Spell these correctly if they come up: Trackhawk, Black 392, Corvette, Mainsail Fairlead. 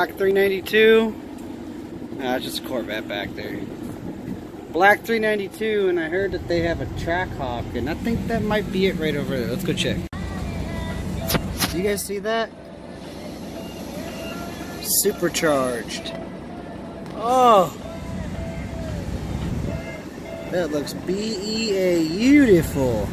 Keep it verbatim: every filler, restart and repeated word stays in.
Black three ninety-two. Nah, it's just a Corvette back there. Black three ninety-two, and I heard that they have a Trackhawk, and I think that might be it right over there. Let's go check. Do you guys see that? Supercharged. Oh! That looks beautiful.